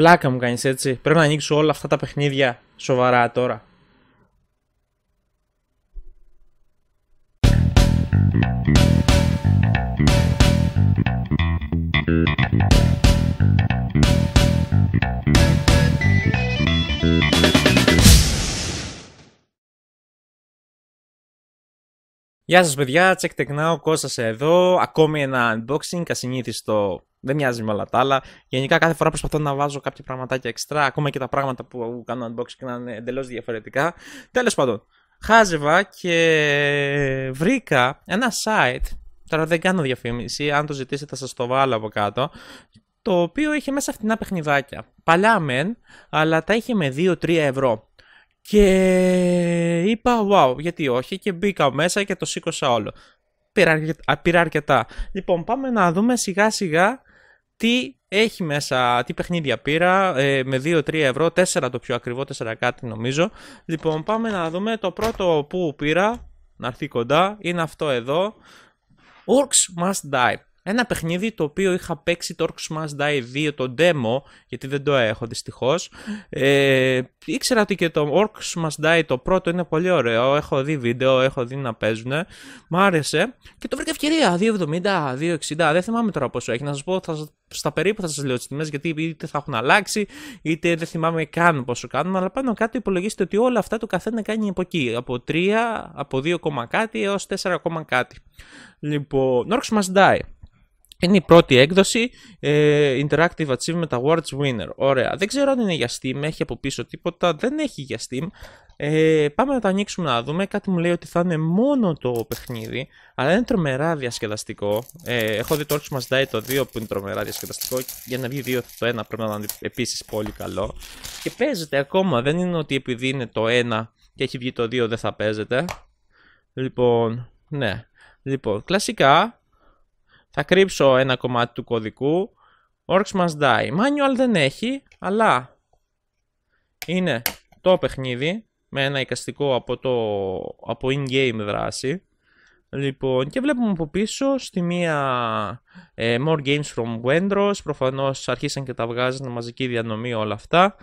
Πλάκα μου κάνεις έτσι. Πρέπει να ανοίξω όλα αυτά τα παιχνίδια σοβαρά τώρα. Γεια σας παιδιά, CheckTechNow, Κώστας εδώ. Ακόμη ένα unboxing, ασυνήθιστο, δεν μοιάζει με όλα τα άλλα. Γενικά κάθε φορά προσπαθώ να βάζω κάποια πραγματάκια εξτρά, ακόμα και τα πράγματα που κάνω unboxing να είναι εντελώς διαφορετικά. Τέλος πάντων, χάζευα και βρήκα ένα site, τώρα δεν κάνω διαφήμιση, αν το ζητήσετε θα σας το βάλω από κάτω, το οποίο είχε μέσα φτηνά παιχνιδάκια. Παλιά μεν, αλλά τα είχε με 2-3 ευρώ. Και είπα wow, γιατί όχι, και μπήκα μέσα και το σήκωσα όλο. Πήρα αρκετά. Λοιπόν, πάμε να δούμε σιγά σιγά τι έχει μέσα, τι παιχνίδια πήρα, με 2-3 ευρώ, 4 το πιο ακριβό, 4 κάτι νομίζω. Λοιπόν, πάμε να δούμε το πρώτο που πήρα, να έρθει κοντά, είναι αυτό εδώ, Orcs Must Die. Ένα παιχνίδι το οποίο είχα παίξει, το Orcs Must Die 2, το demo, γιατί δεν το έχω δυστυχώς. Ήξερα ότι και το Orcs Must Die το πρώτο είναι πολύ ωραίο, έχω δει βίντεο, έχω δει να παίζουνε. Μ' άρεσε και το βρήκα ευκαιρία, 2,70, 2,60, δεν θυμάμαι τώρα πόσο έχει. Να σας πω, στα περίπου θα σας λέω τις τιμές, γιατί είτε θα έχουν αλλάξει, είτε δεν θυμάμαι καν πόσο κάνουν. Αλλά πάνω κάτω υπολογίστε ότι όλα αυτά το καθένα κάνει από εκεί, από 3, από 2, κάτι έως 4, κάτι. Λοιπόν, Orcs Must Die. Είναι η πρώτη έκδοση, Interactive Achievement Awards Winner. Ωραία, δεν ξέρω αν είναι για Steam, έχει από πίσω τίποτα, δεν έχει για Steam. Πάμε να το ανοίξουμε να δούμε, κάτι μου λέει ότι θα είναι μόνο το παιχνίδι, αλλά είναι τρομερά διασκεδαστικό. Έχω δει το Orcs Must Die το 2 που είναι τρομερά διασκεδαστικό, για να βγει 2 το 1 πρέπει να είναι επίσης πολύ καλό. Και παίζεται ακόμα, δεν είναι ότι επειδή είναι το 1 και έχει βγει το 2 δεν θα παίζεται. Λοιπόν, ναι, λοιπόν, κλασικά. Θα κρύψω ένα κομμάτι του κωδικού. Orcs Must Die. Manual δεν έχει, αλλά είναι το παιχνίδι με ένα εικαστικό από in-game δράση. Λοιπόν, και βλέπουμε από πίσω στη μία More Games from Wendros. Προφανώς αρχίσαν και τα βγάζουν μαζική διανομή όλα αυτά.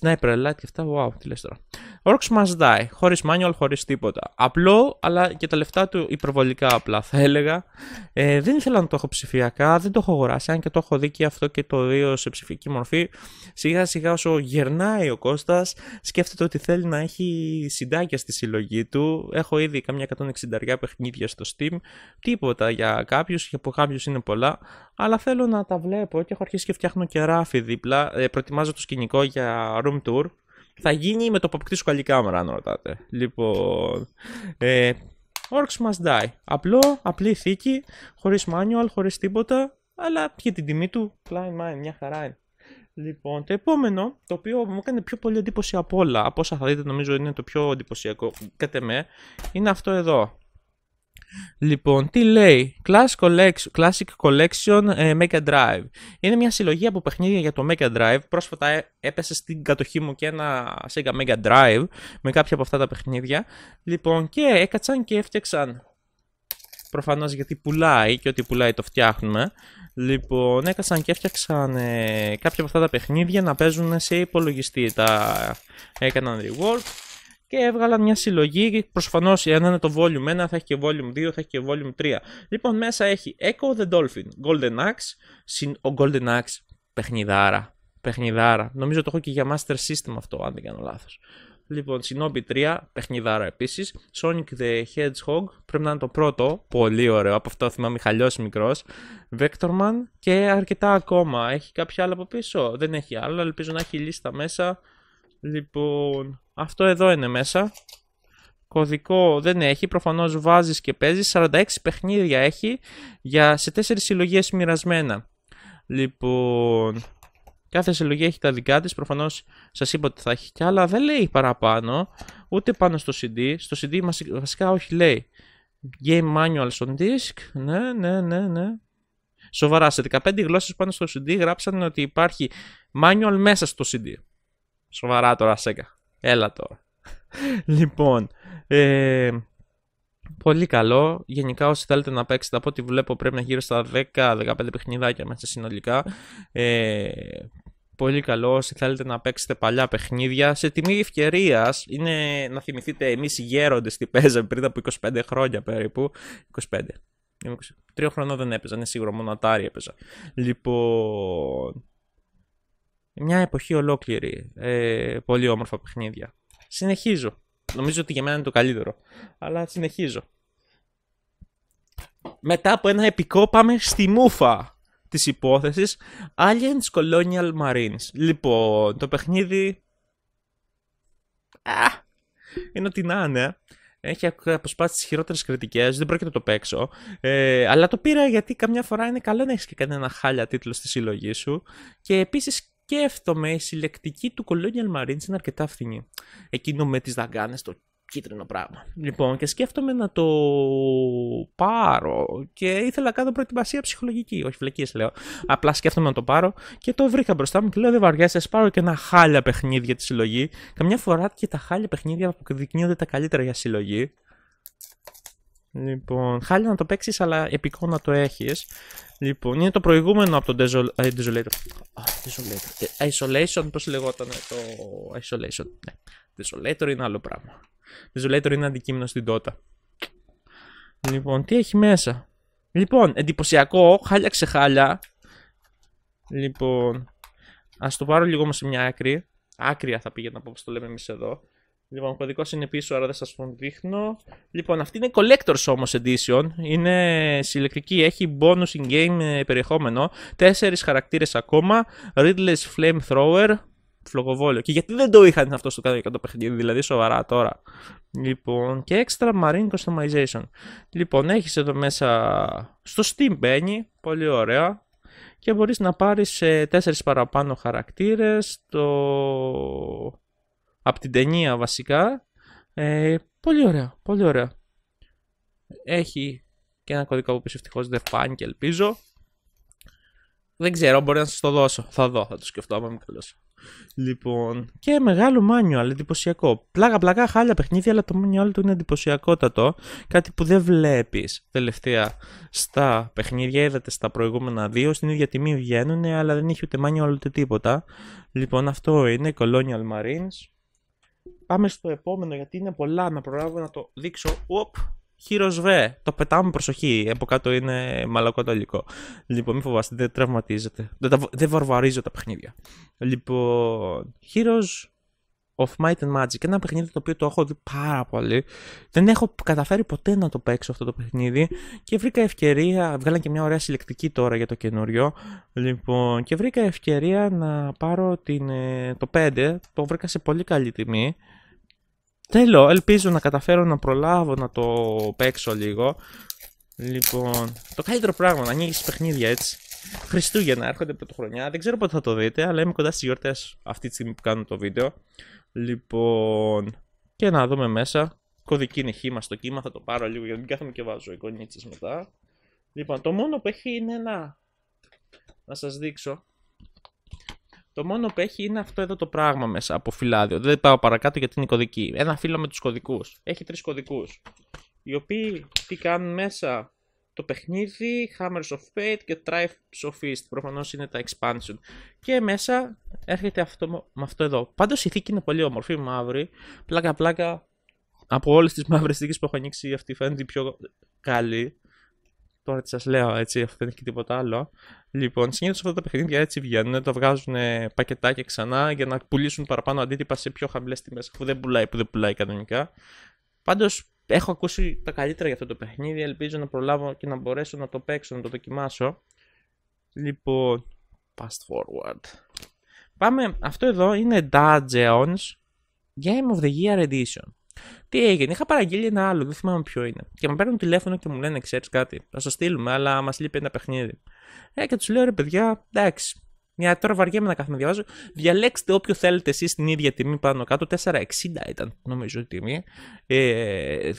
Sniper Light και αυτά. Wow, τι λες τώρα. Orcs Must Die. Χωρίς manual, χωρίς τίποτα. Απλό, αλλά και τα λεφτά του υπερβολικά απλά θα έλεγα. Δεν ήθελα να το έχω ψηφιακά, δεν το έχω αγοράσει. Αν και το έχω δει και αυτό και το δύο σε ψηφιακή μορφή. Σιγά σιγά όσο γερνάει ο Κώστας, σκέφτεται ότι θέλει να έχει συντάκια στη συλλογή του. Έχω ήδη καμιά 160 παιχνίδια στο Steam. Τίποτα για κάποιους, και από κάποιους είναι πολλά. Αλλά θέλω να τα βλέπω και έχω αρχίσει και φτιάχνω και ράφι δίπλα. Προετοιμάζω το σκηνικό για room tour. Θα γίνει με το παπκτή σου καλή κάμερα, αν ρωτάτε. Λοιπόν, Orcs Must Die. Απλή θήκη, χωρίς manual, χωρίς τίποτα, αλλά και την τιμή του, πλάι, μια χαρά είναι. Λοιπόν, το επόμενο, το οποίο μου έκανε πιο πολύ εντύπωση από όλα, από όσα θα δείτε νομίζω είναι το πιο εντυπωσιακό, κατά με, είναι αυτό εδώ. Λοιπόν, τι λέει, Classic Collection Mega Drive. Είναι μια συλλογή από παιχνίδια για το Mega Drive. Πρόσφατα έπεσε στην κατοχή μου και ένα Sega Mega Drive με κάποια από αυτά τα παιχνίδια. Λοιπόν, και έκατσαν και έφτιαξαν. Προφανώς γιατί πουλάει και ό,τι πουλάει το φτιάχνουμε. Λοιπόν, έκατσαν και έφτιαξαν κάποια από αυτά τα παιχνίδια να παίζουν σε υπολογιστή. Τα έκαναν rework. Και έβγαλαν μια συλλογή, προφανώς αν είναι το Volume 1 θα έχει και Volume 2, θα έχει και Volume 3. Λοιπόν, μέσα έχει Echo the Dolphin, Golden Axe, ο Golden Axe, παιχνιδάρα. Νομίζω το έχω και για Master System αυτό, αν δεν κάνω λάθος. Λοιπόν, Shinobi 3, παιχνιδάρα επίσης. Sonic the Hedgehog, πρέπει να είναι το πρώτο, πολύ ωραίο, από αυτό θυμάμαι χαλιός μικρός. Vectorman και αρκετά ακόμα, έχει κάποια άλλα από πίσω, δεν έχει άλλο, ελπίζω να έχει λίστα μέσα. Λοιπόν, αυτό εδώ είναι μέσα. Κωδικό δεν έχει, προφανώς βάζεις και παίζεις. 46 παιχνίδια έχει σε 4 συλλογές μοιρασμένα. Λοιπόν, κάθε συλλογή έχει τα δικά της. Προφανώς σας είπα ότι θα έχει κι άλλα. Δεν λέει παραπάνω, ούτε πάνω στο CD. Στο CD βασικά όχι λέει. Game manuals on disk. Ναι. Σοβαρά, σε 15 γλώσσες πάνω στο CD γράψανε ότι υπάρχει manual μέσα στο CD. Σοβαρά τώρα, Σέκα. Έλα τώρα. Λοιπόν, πολύ καλό. Γενικά όσοι θέλετε να παίξετε, από ό,τι βλέπω πρέπει να γύρω στα 10-15 παιχνιδάκια μέσα συνολικά. πολύ καλό όσοι θέλετε να παίξετε παλιά παιχνίδια. Σε τιμή ευκαιρίας είναι να θυμηθείτε εμείς οι γέροντες τι παίζαμε πριν από 25 χρόνια περίπου. 25. 3 χρονών δεν έπαιζα, είναι σίγουρο, μόνο Atari έπαιζα. Λοιπόν, μια εποχή ολόκληρη, πολύ όμορφα παιχνίδια. Συνεχίζω. Νομίζω ότι για μένα είναι το καλύτερο, αλλά συνεχίζω. Μετά από ένα επικό πάμε στη μούφα της υπόθεσης, Aliens Colonial Marines. Λοιπόν, το παιχνίδι... είναι ότι να είναι. Έχει αποσπάσει τις χειρότερες κριτικές, δεν πρόκειται να το παίξω. Αλλά το πήρα γιατί καμιά φορά είναι καλό να έχεις και κανένα χάλια τίτλο στη συλλογή σου. Και επίσης σκέφτομαι, η συλλεκτική του Colonial Marines είναι αρκετά φθηνή. Εκείνο με τις δαγκάνες, το κίτρινο πράγμα. Λοιπόν, και σκέφτομαι να το πάρω και ήθελα να κάνω προετοιμασία ψυχολογική. Όχι φλεκίες λέω. Απλά σκέφτομαι να το πάρω και το βρήκα μπροστά μου και λέω δεν βαριάσαι, ας πάρω και ένα χάλια παιχνίδι για τη συλλογή. Καμιά φορά και τα χάλια παιχνίδια αποδεικνύονται τα καλύτερα για συλλογή. Λοιπόν, χάλια να το παίξεις, αλλά επικό να το έχεις. Λοιπόν, είναι το προηγούμενο από τον Desolator. Πώς λεγόταν το Isolation? Ναι. Desolator είναι άλλο πράγμα. Desolator είναι αντικείμενο στην Dota. Λοιπόν, τι έχει μέσα? Λοιπόν, εντυπωσιακό, χάλια ξεχάλια. Λοιπόν, ας το πάρω λίγο όμως σε μια άκρη. Άκρια θα πήγαινε από όπως το λέμε εμείς εδώ. Λοιπόν, ο κωδικός είναι πίσω, άρα δεν σας τον δείχνω. Λοιπόν, αυτή είναι Collector's όμως Edition. Είναι συλλεκτική, έχει bonus in-game περιεχόμενο. 4 χαρακτήρες ακόμα. Riddles Flamethrower, φλογοβόλιο. Και γιατί δεν το είχαν αυτό στο κάτω παιχνίδι, δηλαδή σοβαρά τώρα. Λοιπόν, και Extra Marine Customization. Λοιπόν, έχεις εδώ μέσα στο Steam μπαίνει, πολύ ωραία. Και μπορείς να πάρεις 4 παραπάνω χαρακτήρες. Το... από την ταινία βασικά. Πολύ ωραία, πολύ ωραία. Έχει και ένα κωδικό που ευτυχώς δεν φάνηκε και ελπίζω. Δεν ξέρω, μπορεί να σας το δώσω. Θα δω, θα το σκεφτώ άμα είμαι καλός. Λοιπόν, και μεγάλο manual, εντυπωσιακό. Πλάκα-πλακά χάλια παιχνίδια, αλλά το manual του είναι εντυπωσιακότατο. Κάτι που δεν βλέπεις τελευταία στα παιχνίδια. Είδατε στα προηγούμενα δύο, στην ίδια τιμή βγαίνουν, αλλά δεν έχει ούτε manual ούτε τίποτα. Λοιπόν, αυτό είναι Colonial Marines. Πάμε στο επόμενο, γιατί είναι πολλά να προλάβω να το δείξω. Οπ! Heroes V. Το πετάμε, προσοχή. Από κάτω είναι μαλακό το υλικό. Λοιπόν, μην φοβάστε, δεν τραυματίζετε. Δεν βαρβαρίζω τα παιχνίδια. Λοιπόν, Heroes of Might and Magic. Ένα παιχνίδι το οποίο το έχω δει πάρα πολύ. Δεν έχω καταφέρει ποτέ να το παίξω αυτό το παιχνίδι. Και βρήκα ευκαιρία. Βγάλαν και μια ωραία συλλεκτική τώρα για το καινούριο. Λοιπόν, και βρήκα ευκαιρία να πάρω το 5. Το βρήκα σε πολύ καλή τιμή. Θέλω, ελπίζω να καταφέρω να προλάβω να το παίξω λίγο. Λοιπόν, το καλύτερο πράγμα να ανοίγεις παιχνίδια έτσι. Χριστούγεννα, έρχονται πρωτοχρονιά. Δεν ξέρω πότε θα το δείτε, αλλά είμαι κοντά στις γιορτές αυτή τη στιγμή που κάνω το βίντεο. Λοιπόν, και να δούμε μέσα. Κωδική είναι χήμα στο κύμα, θα το πάρω λίγο γιατί μην κάθομαι και βάζω εικονίτσες μετά. Λοιπόν, το μόνο που έχει είναι ένα. Να σας δείξω. Το μόνο που έχει είναι αυτό εδώ το πράγμα μέσα από φυλάδιο. Δεν πάω παρακάτω γιατί είναι κωδική. Ένα φύλλο με τους κωδικούς. Έχει 3 κωδικούς. Οι οποίοι τι κάνουν μέσα? Το παιχνίδι, Hammers of Fate και Tribes of East. Προφανώς είναι τα expansion. Και μέσα έρχεται αυτό, με αυτό εδώ. Πάντως η θήκη είναι πολύ όμορφη, μαύρη. Πλάκα πλάκα. Από όλες τις μαύρες θήκες που έχω ανοίξει, αυτή φαίνεται η πιο καλή. Τώρα τι σας λέω έτσι, αυτό δεν έχει και τίποτα άλλο. Λοιπόν, συνήθως αυτά τα παιχνίδια έτσι βγαίνουν, τα βγάζουν πακετάκια ξανά για να πουλήσουν παραπάνω αντίτυπα σε πιο χαμηλές τιμές, αφού δεν πουλάει κανονικά. Πάντως, έχω ακούσει τα καλύτερα για αυτό το παιχνίδι, ελπίζω να προλάβω και να μπορέσω να το παίξω, να το δοκιμάσω. Λοιπόν, fast forward. Πάμε, αυτό εδώ είναι Dungeons Game of the Year Edition. Τι έγινε, είχα παραγγείλει ένα άλλο, δεν θυμάμαι ποιο είναι. Και με παίρνουν τηλέφωνο και μου λένε: ξέρεις κάτι, θα στο στείλουμε, αλλά μας λείπει ένα παιχνίδι. Και τους λέω: ρε παιδιά, εντάξει, μια τώρα βαριέμαι να κάθομαι να διαβάζω. Διαλέξτε όποιο θέλετε εσείς την ίδια τιμή πάνω κάτω. 4,60 ήταν νομίζω η τιμή.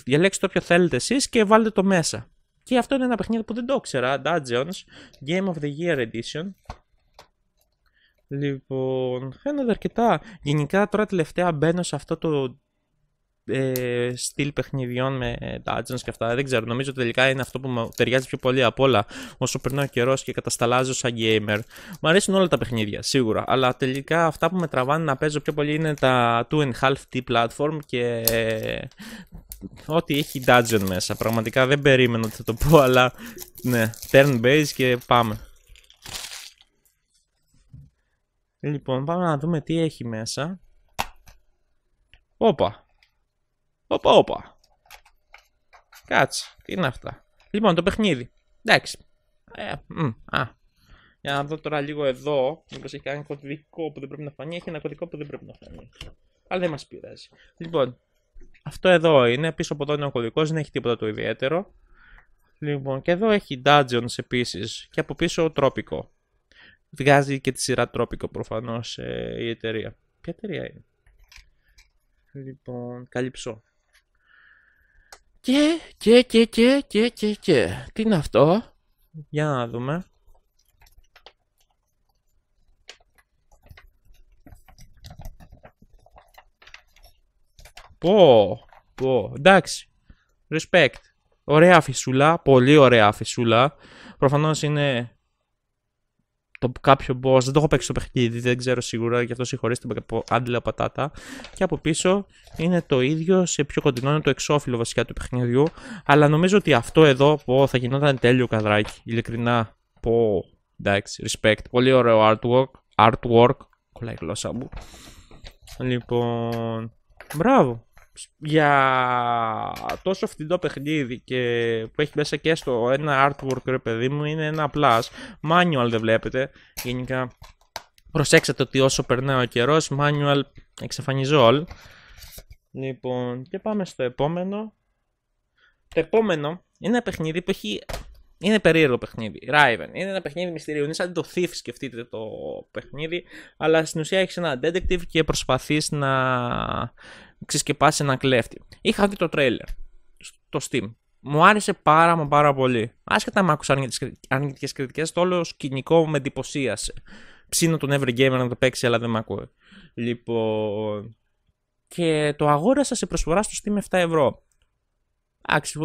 Διαλέξτε όποιο θέλετε εσείς και βάλτε το μέσα. Και αυτό είναι ένα παιχνίδι που δεν το ήξερα. Dungeons Game of the Year Edition. Λοιπόν, φαίνονται αρκετά. Γενικά τώρα τελευταία μπαίνω σε αυτό το. στυλ παιχνιδιών με dungeons και αυτά. Δεν ξέρω, νομίζω τελικά είναι αυτό που μου ταιριάζει πιο πολύ απ' όλα όσο περνάει ο καιρός και κατασταλάζω σαν gamer. Μου αρέσουν όλα τα παιχνίδια, σίγουρα. Αλλά τελικά αυτά που με τραβάνε να παίζω πιο πολύ είναι τα 2.5D platform και ό,τι έχει dungeon μέσα. Πραγματικά δεν περίμενα ότι θα το πω, αλλά ναι, turn-based και πάμε. Λοιπόν, πάμε να δούμε τι έχει μέσα. Όπα. Όπα, όπα. Κάτσε, τι είναι αυτά. Λοιπόν, το παιχνίδι. Εντάξει. Για να δω τώρα λίγο εδώ. Μήπως έχει κάνει κωδικό που δεν πρέπει να φανεί. Έχει ένα κωδικό που δεν πρέπει να φανεί. Αλλά δεν μας πειράζει. Λοιπόν, αυτό εδώ είναι. Πίσω από εδώ είναι ο κωδικός. Δεν έχει τίποτα το ιδιαίτερο. Λοιπόν, και εδώ έχει dungeons επίσης. Και από πίσω τρόπικο. Βγάζει και τη σειρά Tropico προφανώς η εταιρεία. Ποια εταιρεία είναι? Λοιπόν, καλύψω. Και. Τι είναι αυτό? Για να δούμε. Πω. Εντάξει. Respect. Ωραία φυσούλα. Πολύ ωραία φυσούλα. Προφανώς είναι κάποιο boss, δεν το έχω παίξει στο παιχνίδι, δεν ξέρω σίγουρα, γι' αυτό συγχωρήστε με από άντλα πατάτα. Και από πίσω είναι το ίδιο, σε πιο κοντινό είναι το εξώφυλλο βασικά του παιχνιδιού. Αλλά νομίζω ότι αυτό εδώ πω, θα γινόταν τέλειο καδράκι, ειλικρινά. Πω, εντάξει, respect. Πολύ ωραίο artwork. Κολλάει η γλώσσα μου. Λοιπόν, μπράβο. Για τόσο φθηνό παιχνίδι και που έχει μέσα και στο ένα artwork, ρε παιδί μου, είναι ένα plus. Manual δεν βλέπετε. Γενικά προσέξατε ότι όσο περνάει ο καιρός, manual εξαφανίζω all. Λοιπόν, και πάμε στο επόμενο. Το επόμενο είναι ένα παιχνίδι που έχει... Είναι περίεργο παιχνίδι. Raven. Είναι ένα παιχνίδι μυστηρίου. Είναι σαν το Thief, σκεφτείτε το παιχνίδι. Αλλά στην ουσία έχεις ένα detective και προσπαθείς να ξεσκεπάσεις έναν κλέφτη. Είχα δει το trailer στο Steam. Μου άρεσε πάρα πολύ. Άσχετα με άκουσα αρνητικές κριτικές, το όλο σκηνικό με εντυπωσίασε. Ψήνω τον every gamer να το παίξει, αλλά δεν με ακούει. Λοιπόν. Και το αγόρασα σε προσφορά στο Steam 7€.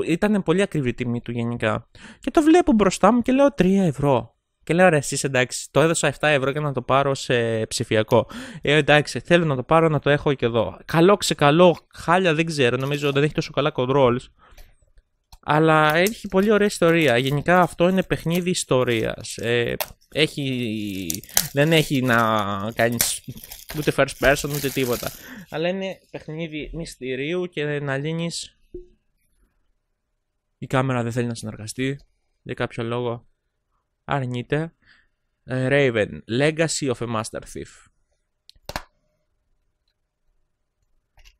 Ήταν πολύ ακριβή η τιμή του γενικά. Και το βλέπω μπροστά μου και λέω 3€. Και λέω ρε εσείς εντάξει, το έδωσα 7€ για να το πάρω σε ψηφιακό. Εντάξει, θέλω να το πάρω να το έχω και εδώ. Καλό ξεκαλό, χάλια δεν ξέρω, νομίζω δεν έχει τόσο καλά controls. Αλλά έχει πολύ ωραία ιστορία. Γενικά αυτό είναι παιχνίδι ιστορίας. Δεν έχει να κάνεις ούτε first person ούτε τίποτα. Αλλά είναι παιχνίδι μυστηρίου και να λύνεις. Η κάμερα δεν θέλει να συνεργαστεί, για κάποιο λόγο αρνείται. Raven, Legacy of a Master Thief.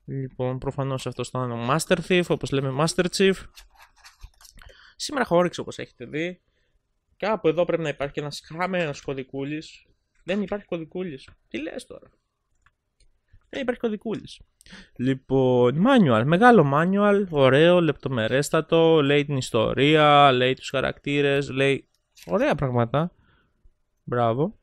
Λοιπόν, προφανώς αυτός ήταν ο Master Thief, όπως λέμε Master Chief. Σήμερα χωρίξε όπως έχετε δει. Κάπου εδώ πρέπει να υπάρχει και ένας χαμένος κωδικούλης. Δεν υπάρχει κωδικούλης. Τι λες τώρα? Δεν υπάρχει κωδικούλης. Λοιπόν, manual, μεγάλο manual, ωραίο, λεπτομερέστατο, λέει την ιστορία, λέει τους χαρακτήρες, λέει ωραία πράγματα. Μπράβο.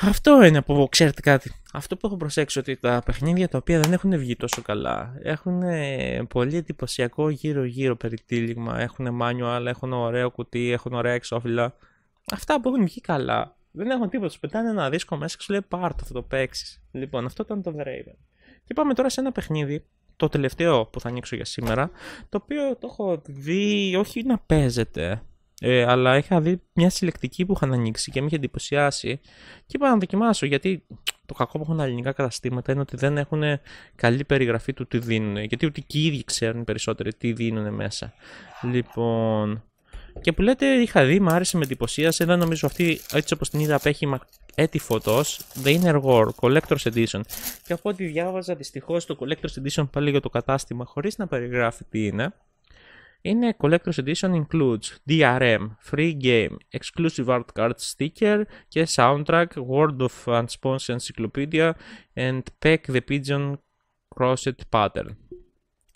Αυτό είναι που ξέρετε κάτι. Αυτό που έχω προσέξει ότι τα παιχνίδια τα οποία δεν έχουν βγει τόσο καλά έχουν πολύ εντυπωσιακό γύρω-γύρω περιτύλιγμα. Έχουν manual, έχουν ωραίο κουτί, έχουν ωραία εξώφυλλα. Αυτά που έχουν βγει καλά δεν έχουν τίποτα, σου πετάνε ένα δίσκο μέσα και σου λέει πάρ' το, θα το παίξεις. Λοιπόν, αυτό ήταν το The Raven. Και πάμε τώρα σε ένα παιχνίδι, το τελευταίο που θα ανοίξω για σήμερα, το οποίο το έχω δει, όχι να παίζεται, αλλά είχα δει μια συλλεκτική που είχαν ανοίξει και με είχε εντυπωσιάσει και είπα να δοκιμάσω, γιατί το κακό που έχουν ελληνικά καταστήματα είναι ότι δεν έχουν καλή περιγραφή του τι δίνουν, γιατί ούτε και οι ίδιοι ξέρουν περισσότερο τι δίνουν μέσα. Λοιπόν... Και που λέτε, είχα δει, μ' άρεσε, με εντυπωσίασε. Δεν νομίζω αυτή, έτσι όπως την είδα, απέχει έτη φωτός. The Inner World Collector's Edition. Και από ό,τι διάβαζα, δυστυχώς το Collector's Edition πάλι για το κατάστημα, χωρίς να περιγράφει τι είναι. Είναι Collector's Edition includes DRM, free game, exclusive art card sticker και soundtrack, World of Unsponsored Encyclopedia and Peck the Pigeon Crossed Pattern.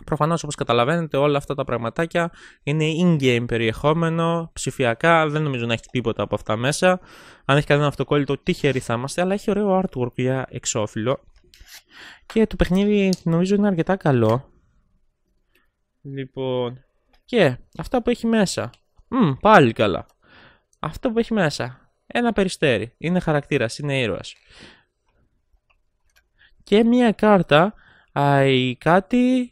Προφανώς, όπως καταλαβαίνετε, όλα αυτά τα πραγματάκια είναι in-game περιεχόμενο, ψηφιακά, δεν νομίζω να έχει τίποτα από αυτά μέσα. Αν έχει κανένα αυτοκόλλητο, τυχεροί θα είμαστε, αλλά έχει ωραίο artwork για εξώφυλλο. Και το παιχνίδι νομίζω είναι αρκετά καλό. Λοιπόν, και αυτά που έχει μέσα. Πάλι καλά. Αυτό που έχει μέσα. Ένα περιστέρι. Είναι χαρακτήρας, είναι ήρωας. Και μία κάρτα. Κάτι.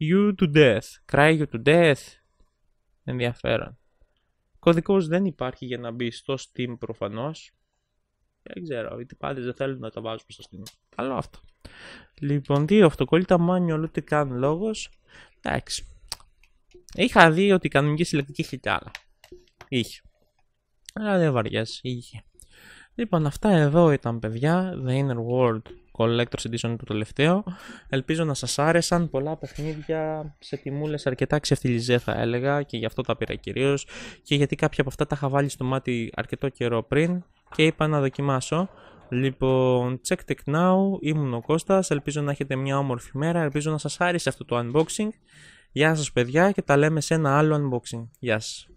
You to death. Cry you to death. Ενδιαφέρον. Κωδικός δεν υπάρχει για να μπει στο Steam προφανώς. Δεν ξέρω, οι τυπάδες δεν θέλουν να τα βάζουν στο Steam. Καλό αυτό. Λοιπόν, δύο αυτοκόλλητα manual, ούτε καν λόγος. Εντάξει. Είχα δει ότι η κανονική συλλεκτική είχε κι άλλα. Είχε. Αλλά δεν βαριάζει, είχε. Λοιπόν, αυτά εδώ ήταν, παιδιά. The Inner World Collector's Edition, το τελευταίο. Ελπίζω να σας άρεσαν. Πολλά παιχνίδια σε τιμούλες αρκετά ξεφτιλιζέ, θα έλεγα, και γι' αυτό τα πήρα κυρίως. Και γιατί κάποια από αυτά τα είχα βάλει στο μάτι αρκετό καιρό πριν και είπα να δοκιμάσω. Λοιπόν, CheckTechNow, ήμουν ο Κώστας. Ελπίζω να έχετε μια όμορφη μέρα. Ελπίζω να σας άρεσε αυτό το unboxing. Γεια σας, παιδιά, και τα λέμε σε ένα άλλο unboxing. Γεια σας.